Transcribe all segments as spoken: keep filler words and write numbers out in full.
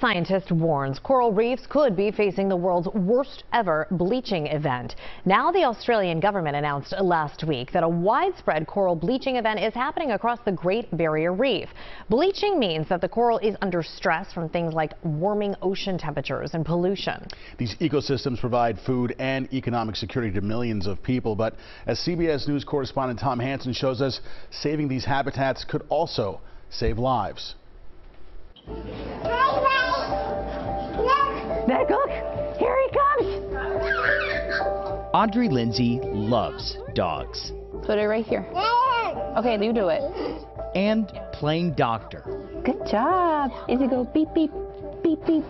scientist warns coral reefs could be facing the world's worst ever bleaching event. Now, the Australian government announced last week that a widespread coral bleaching event is happening across the Great Barrier Reef. Bleaching means that the coral is under stress from things like warming ocean temperatures and pollution. These ecosystems provide food and economic security to millions of people, but as C B S News correspondent Tom Hansen shows us, saving these habitats could also save lives. There, Cook, here he comes. Audrey Lindsay loves dogs. Put it right here. Okay, you do it. And playing doctor. Good job. Is it go beep, beep, beep, beep?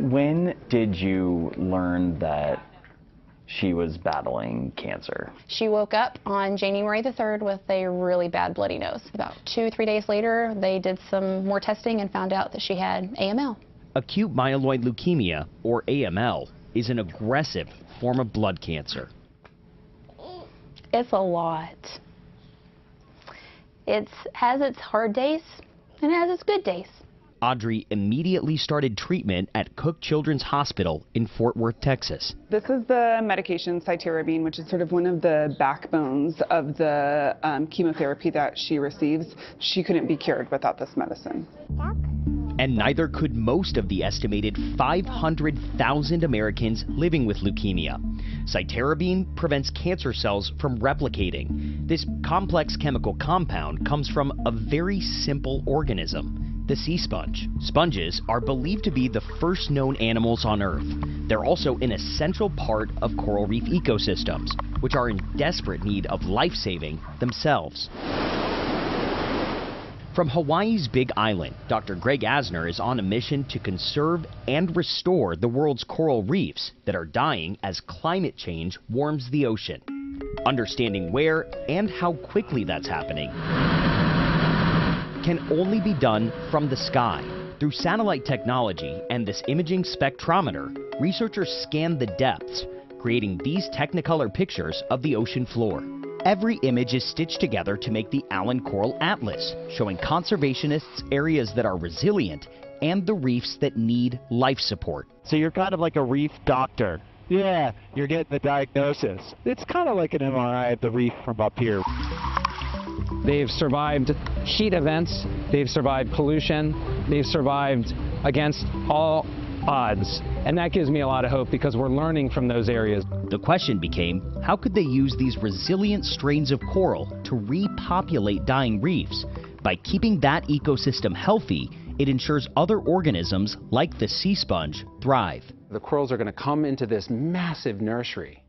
When did you learn that she was battling cancer? She woke up on January the third with a really bad bloody nose. About two, three days later, they did some more testing and found out that she had A M L. Acute myeloid leukemia, or A M L, is an aggressive form of blood cancer. It's a lot. It has its hard days and it has its good days. Audrey immediately started treatment at Cook Children's Hospital in Fort Worth, Texas. This is the medication cytarabine, which is sort of one of the backbones of the um, chemotherapy that she receives. She couldn't be cured without this medicine. And neither could most of the estimated five hundred thousand Americans living with leukemia. Cytarabine prevents cancer cells from replicating. This complex chemical compound comes from a very simple organism, the sea sponge. Sponges are believed to be the first known animals on Earth. They're also an essential part of coral reef ecosystems, which are in desperate need of life-saving themselves. From Hawaii's Big Island, Doctor Greg Asner is on a mission to conserve and restore the world's coral reefs that are dying as climate change warms the ocean. Understanding where and how quickly that's happening can only be done from the sky. Through satellite technology and this imaging spectrometer, researchers scan the depths, creating these Technicolor pictures of the ocean floor. Every image is stitched together to make the Allen CORAL ATLAS, showing conservationists areas that are resilient and the reefs that need life support. So you're kind of like a reef doctor. Yeah, you're getting the diagnosis. It's kind of like an M R I of the reef from up here. They've survived heat events, they've survived pollution, they've survived against all odds. And that gives me a lot of hope because we're learning from those areas. The question became, how could they use these resilient strains of coral to repopulate dying reefs? By keeping that ecosystem healthy, it ensures other organisms like the sea sponge thrive. The corals are going to come into this massive nursery,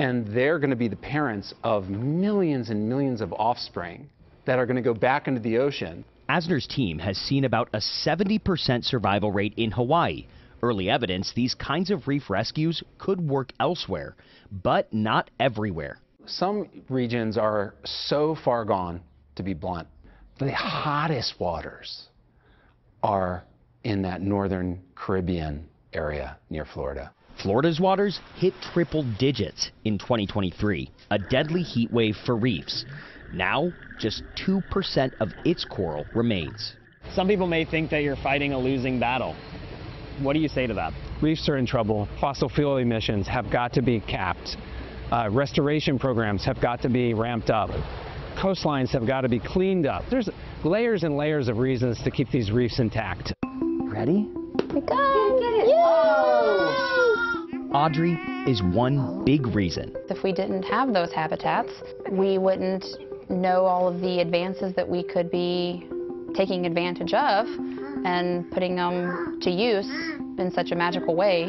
and they're going to be the parents of millions and millions of offspring that are going to go back into the ocean. Asner's team has seen about a seventy percent survival rate in Hawaii. Early evidence these kinds of reef rescues could work elsewhere, but not everywhere. Some regions are so far gone, to be blunt. The hottest waters are in that northern Caribbean area near Florida. Florida's waters hit triple digits in twenty twenty-three, a deadly heat wave for reefs. Now, just two percent of its coral remains. Some people may think that you're fighting a losing battle. What do you say to that? Reefs are in trouble. Fossil fuel emissions have got to be capped. Uh, restoration programs have got to be ramped up. Coastlines have got to be cleaned up. There's layers and layers of reasons to keep these reefs intact. Ready? Here it comes. Get it. Yeah! Audrey is one big reason. If we didn't have those habitats, we wouldn't know all of the advances that we could be taking advantage of and putting them to use in such a magical way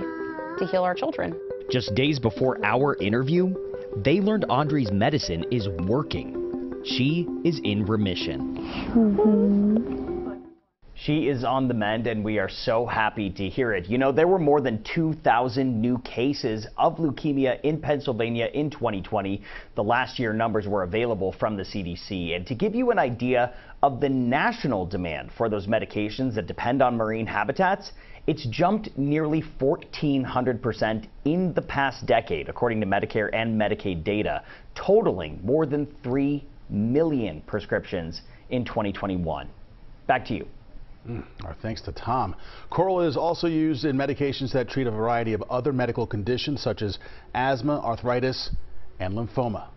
to heal our children. Just days before our interview, they learned Audrey's medicine is working. She is in remission. Mm-hmm. She is on the mend, and we are so happy to hear it. You know, there were more than two thousand new cases of leukemia in Pennsylvania in twenty twenty. The last year numbers were available from the C D C. And to give you an idea of the national demand for those medications that depend on marine habitats, it's jumped nearly fourteen hundred percent in the past decade, according to Medicare and Medicaid data, totaling more than three million prescriptions in twenty twenty-one. Back to you. Mm, our thanks to Tom. Coral is also used in medications that treat a variety of other medical conditions such as asthma, arthritis, and lymphoma.